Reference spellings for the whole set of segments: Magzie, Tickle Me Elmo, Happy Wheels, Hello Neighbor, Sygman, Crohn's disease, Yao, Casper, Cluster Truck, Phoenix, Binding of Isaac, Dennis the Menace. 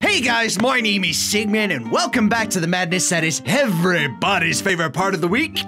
Hey guys, my name is Sygman, and welcome back to the madness that is everybody's favorite part of the week,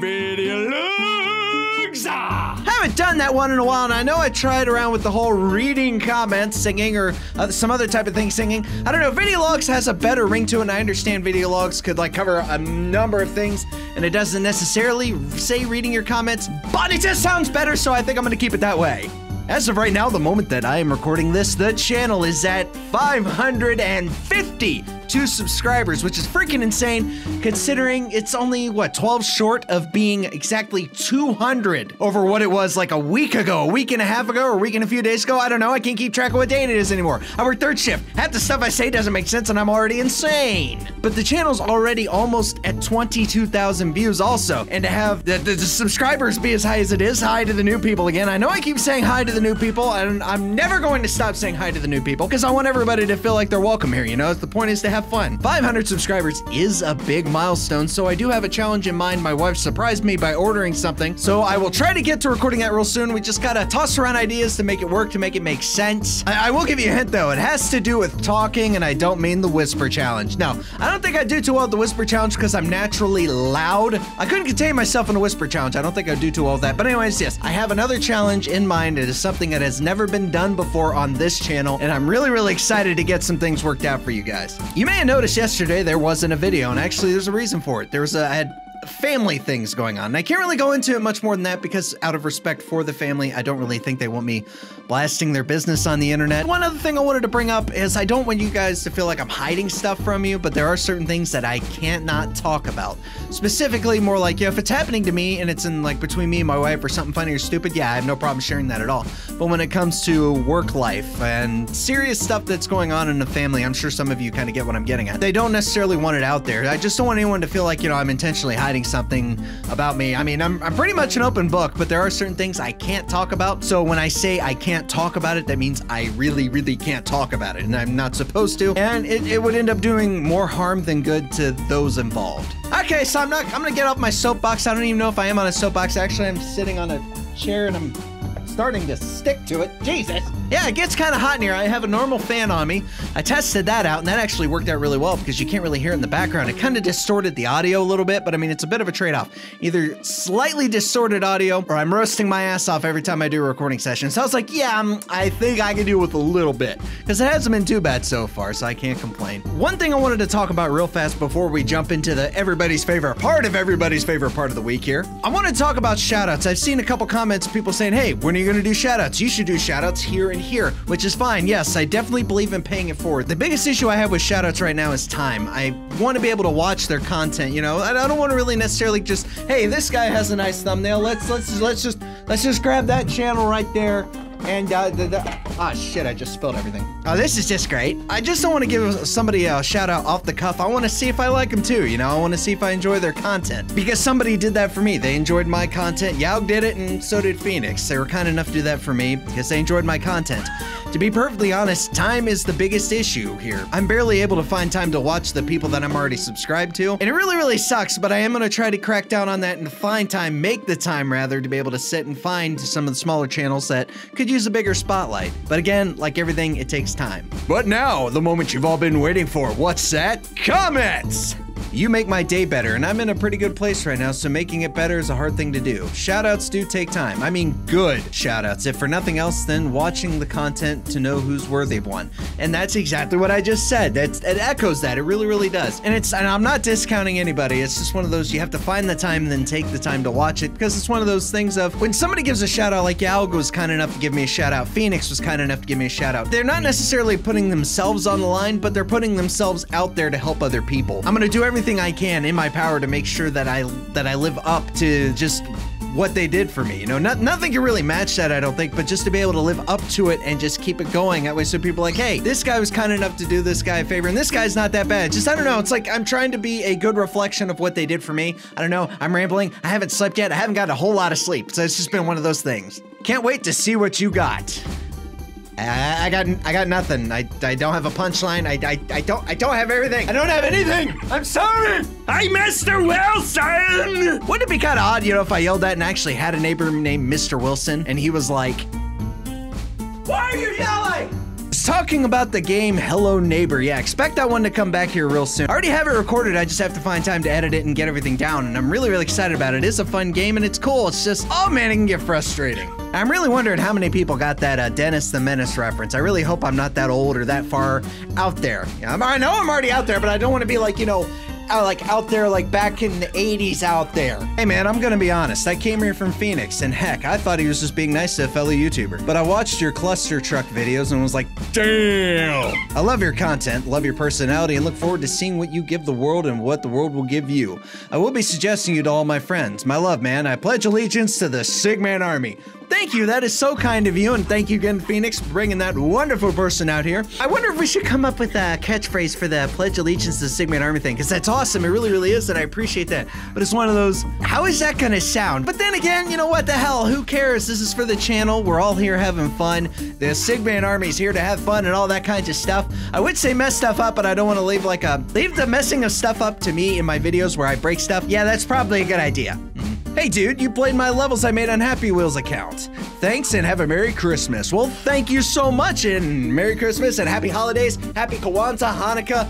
video looks. Haven't done that one in a while, and I know I tried around with the whole reading comments, singing, or some other type of thing singing. I don't know, video logs has a better ring to it, and I understand video logs could like cover a number of things, and it doesn't necessarily say reading your comments, but it just sounds better, so I think I'm gonna keep it that way. As of right now, the moment that I am recording this, the channel is at 552 subscribers, which is freaking insane considering it's only, what, 12 short of being exactly 200 over what it was like a week ago, a week and a half ago, or a week and a few days ago. I don't know. I can't keep track of what day it is anymore. I work third shift. Half the stuff I say doesn't make sense, and I'm already insane. But the channel's already almost at 22,000 views also, and to have the subscribers be as high as it is, hi to the new people again. I know I keep saying hi to the new people, and I'm never going to stop saying hi to the new people because I want everybody to feel like they're welcome here, you know? The point is to have fun. 500 subscribers is a big milestone, so I do have a challenge in mind. My wife surprised me by ordering something, so I will try to get to recording that real soon. We just gotta toss around ideas to make it work, to make it make sense. I will give you a hint though. It has to do with talking, and I don't mean the whisper challenge. No, I don't think I do too well at the whisper challenge because I'm naturally loud. I couldn't contain myself in a whisper challenge. I don't think I do too well with that. But anyways, yes, I have another challenge in mind. It is something that has never been done before on this channel, and I'm really excited to get some things worked out for you guys. You may have noticed yesterday there wasn't a video, and actually there's a reason for it. There was I had family things going on, and I can't really go into it much more than that because out of respect for the family, I don't really think they want me blasting their business on the internet. One other thing I wanted to bring up is I don't want you guys to feel like I'm hiding stuff from you, but there are certain things that I can't not talk about. Specifically, more like, yeah, if it's happening to me and it's in like between me and my wife or something funny or stupid, yeah, I have no problem sharing that at all. But when it comes to work life and serious stuff that's going on in the family, I'm sure some of you kind of get what I'm getting at. They don't necessarily want it out there. I just don't want anyone to feel like, you know, I'm intentionally hiding something about me. I mean, I'm pretty much an open book, but there are certain things I can't talk about. So when I say I can't talk about it, that means I really can't talk about it, and I'm not supposed to. And it would end up doing more harm than good to those involved. Okay, so I'm gonna get off my soapbox. I don't even know if I am on a soapbox. Actually, I'm sitting on a chair and I'm starting to stick to it. Jesus. Yeah, it gets kind of hot in here. I have a normal fan on me. I tested that out, and that actually worked out really well because you can't really hear it in the background. It kind of distorted the audio a little bit, but I mean, it's a bit of a trade-off. Either slightly distorted audio, or I'm roasting my ass off every time I do a recording session. So I was like, yeah, I think I can do with a little bit because it hasn't been too bad so far, so I can't complain. One thing I wanted to talk about real fast before we jump into the everybody's favorite part of the week here. I want to talk about shout-outs. I've seen a couple comments, people saying, hey, when are you going to do shout-outs? You should do shout-outs here and here, which is fine. Yes, I definitely believe in paying it forward. The biggest issue I have with shoutouts right now is time. I want to be able to watch their content, you know? I don't want to really necessarily just, hey, this guy has a nice thumbnail. Let's just grab that channel right there. And ah, shit, I just spilled everything. Oh, this is just great. I just don't want to give somebody a shout out off the cuff. I want to see if I like them too, you know? I want to see if I enjoy their content because somebody did that for me. They enjoyed my content. Yao did it, and so did Phoenix. They were kind enough to do that for me because they enjoyed my content. To be perfectly honest, time is the biggest issue here. I'm barely able to find time to watch the people that I'm already subscribed to, and it really sucks, but I am going to try to crack down on that and find time, make the time rather, to be able to sit and find some of the smaller channels that could use a bigger spotlight. But again, like everything, it takes time. But now, the moment you've all been waiting for. What's that? Comments! You make my day better, and I'm in a pretty good place right now, so making it better is a hard thing to do. Shoutouts do take time. I mean, good shoutouts. If for nothing else, then watching the content to know who's worthy of one. And that's exactly what I just said. It echoes that. It really does. And I'm not discounting anybody. It's just one of those, you have to find the time and then take the time to watch it, because it's one of those things of, when somebody gives a shoutout, like Yao was kind enough to give me a shoutout, Phoenix was kind enough to give me a shoutout. They're not necessarily putting themselves on the line, but they're putting themselves out there to help other people. I'm gonna do everything I can in my power to make sure that I live up to just what they did for me, you know? Nothing can really match that, I don't think, but just to be able to live up to it and just keep it going. That way, so people are like, hey, this guy was kind enough to do this guy a favor, and this guy's not that bad. Just, I don't know, it's like I'm trying to be a good reflection of what they did for me. I don't know, I'm rambling. I haven't slept yet. I haven't got a whole lot of sleep, so it's just been one of those things. Can't wait to see what you got. I got nothing. I don't have a punchline. I don't have everything. I don't have anything. I'm sorry. Hi, Mr. Wilson. Wouldn't it be kind of odd, you know, if I yelled that and actually had a neighbor named Mr. Wilson and he was like, why are you yelling? It's talking about the game Hello Neighbor. Yeah, expect that one to come back here real soon. I already have it recorded. I just have to find time to edit it and get everything down. And I'm really, really excited about it. It's a fun game and it's cool. It's just, oh man, it can get frustrating. I'm really wondering how many people got that Dennis the Menace reference. I really hope I'm not that old or that far out there. Yeah, I know I'm already out there, but I don't want to be like, you know, like out there, like back in the 80s out there. Hey man, I'm gonna be honest. I came here from Phoenix and heck, I thought he was just being nice to a fellow YouTuber. But I watched your Cluster Truck videos and was like, damn! I love your content, love your personality, and look forward to seeing what you give the world and what the world will give you. I will be suggesting you to all my friends. My love, man. I pledge allegiance to the Sygman Army. Thank you, that is so kind of you, and thank you again, Phoenix, for bringing that wonderful person out here. I wonder if we should come up with a catchphrase for the Pledge Allegiance to the Sygman Army thing, because that's awesome, it really, really is, and I appreciate that. But it's one of those, how is that gonna sound? But then again, you know what the hell, who cares? This is for the channel, we're all here having fun. The Sygman Army's here to have fun and all that kinds of stuff. I would say mess stuff up, but I don't want to leave like a, leave the messing of stuff up to me in my videos where I break stuff. Yeah, that's probably a good idea. Hey dude, you played my levels I made on Happy Wheels account. Thanks and have a Merry Christmas. Well, thank you so much and Merry Christmas and Happy Holidays, Happy Kwanzaa, Hanukkah.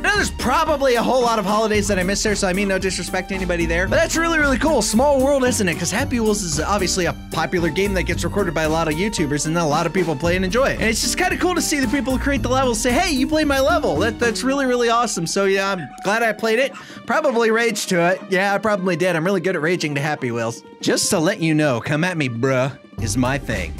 Now there's probably a whole lot of holidays that I missed there, so I mean no disrespect to anybody there. But that's really, really cool. Small world, isn't it? Because Happy Wheels is obviously a popular game that gets recorded by a lot of YouTubers and a lot of people play and enjoy it. And it's just kind of cool to see the people who create the levels say, hey, you played my level. That's really, really awesome. So yeah, I'm glad I played it. Probably raged to it. Yeah, I probably did. I'm really good at raging to Happy Wheels. Just to let you know, come at me, bruh, is my thing.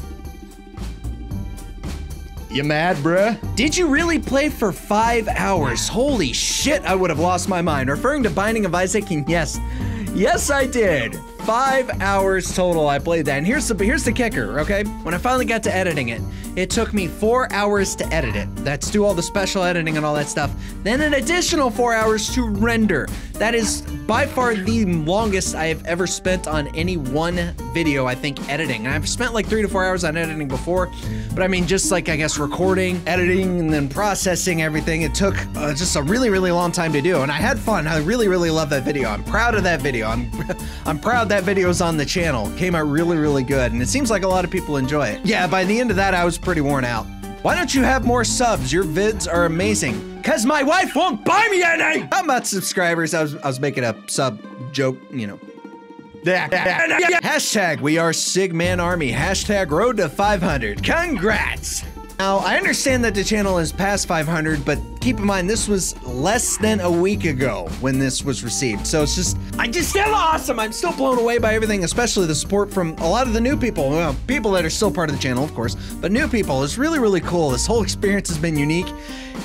You mad, bruh? Did you really play for 5 hours? Holy shit, I would have lost my mind. Referring to Binding of Isaac, and yes, I did. 5 hours total I played that. And here's the kicker, okay? When I finally got to editing it, it took me 4 hours to edit it. That's do all the special editing and all that stuff. Then an additional 4 hours to render. That is by far the longest I have ever spent on any one video, I think, editing. And I've spent like 3 to 4 hours on editing before, but I mean, just like, I guess, recording, editing, and then processing everything. It took just a really, really long time to do. And I had fun. I really, really love that video. I'm proud of that video. I'm proud that videos on the channel. Came out really, really good, and it seems like a lot of people enjoy it. Yeah, by the end of that, I was pretty worn out. Why don't you have more subs? Your vids are amazing. Cause my wife won't buy me any! How about subscribers? I was making a sub joke, you know. Hashtag we are Sygman Army. Hashtag road to 500. Congrats! Now, I understand that the channel is past 500, but keep in mind, this was less than a week ago when this was received. So it's just, still awesome. I'm still blown away by everything, especially the support from a lot of the new people. Well, people that are still part of the channel, of course, but new people. It's really, really cool. This whole experience has been unique,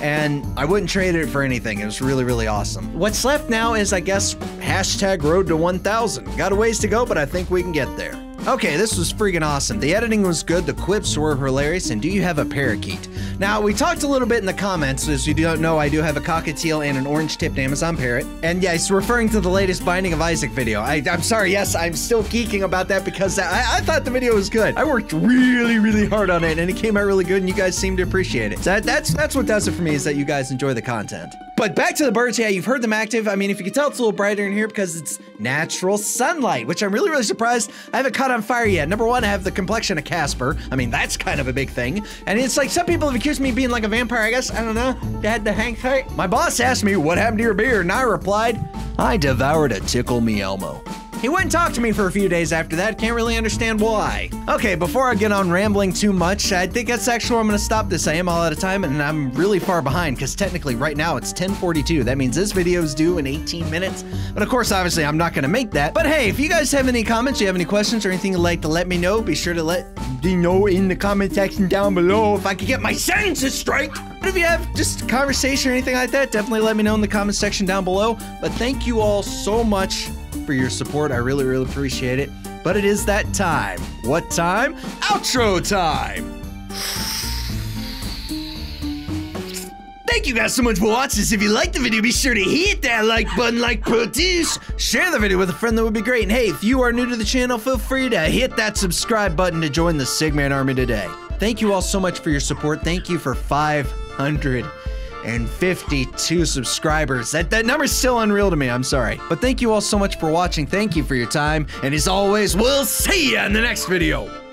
and I wouldn't trade it for anything. It was really, really awesome. What's left now is, I guess, hashtag road to 1,000. Got a ways to go, but I think we can get there. Okay, this was freaking awesome. The editing was good, the quips were hilarious, and do you have a parakeet? Now, we talked a little bit in the comments. As you don't know, I do have a cockatiel and an orange-tipped Amazon parrot. And yeah, it's referring to the latest Binding of Isaac video. I'm sorry, yes, I'm still geeking about that because I thought the video was good. I worked really, really hard on it, and it came out really good, and you guys seemed to appreciate it. So that's what does it for me, is that you guys enjoy the content. But back to the birds, yeah, you've heard them active. I mean, if you can tell, it's a little brighter in here because it's natural sunlight, which I'm really, really surprised I haven't caught on fire yet. Number one, I have the complexion of Casper. I mean, that's kind of a big thing. And it's like, some people have accused me of being like a vampire, I guess. I don't know. You had to hang tight. My boss asked me, what happened to your beard? And I replied, I devoured a Tickle Me Elmo. He wouldn't talk to me for a few days after that. Can't really understand why. Okay, before I get on rambling too much, I think that's actually where I'm gonna stop this. I am all out of time and I'm really far behind because technically right now it's 10:42. That means this video is due in 18 minutes. But of course, obviously I'm not gonna make that. But hey, if you guys have any comments, you have any questions or anything you'd like to let me know, be sure to let me know in the comment section down below if I could get my sentences straight. But if you have just a conversation or anything like that, definitely let me know in the comment section down below. But thank you all so much for your support. I really, really appreciate it. But it is that time. What time? Outro time! Thank you guys so much for watching this. If you liked the video, be sure to hit that like button like produce. Share the video with a friend, that would be great. And hey, if you are new to the channel, feel free to hit that subscribe button to join the Sygman Army today. Thank you all so much for your support. Thank you for 552 subscribers. That number's still unreal to me, I'm sorry. But thank you all so much for watching. Thank you for your time. And as always, we'll see you in the next video.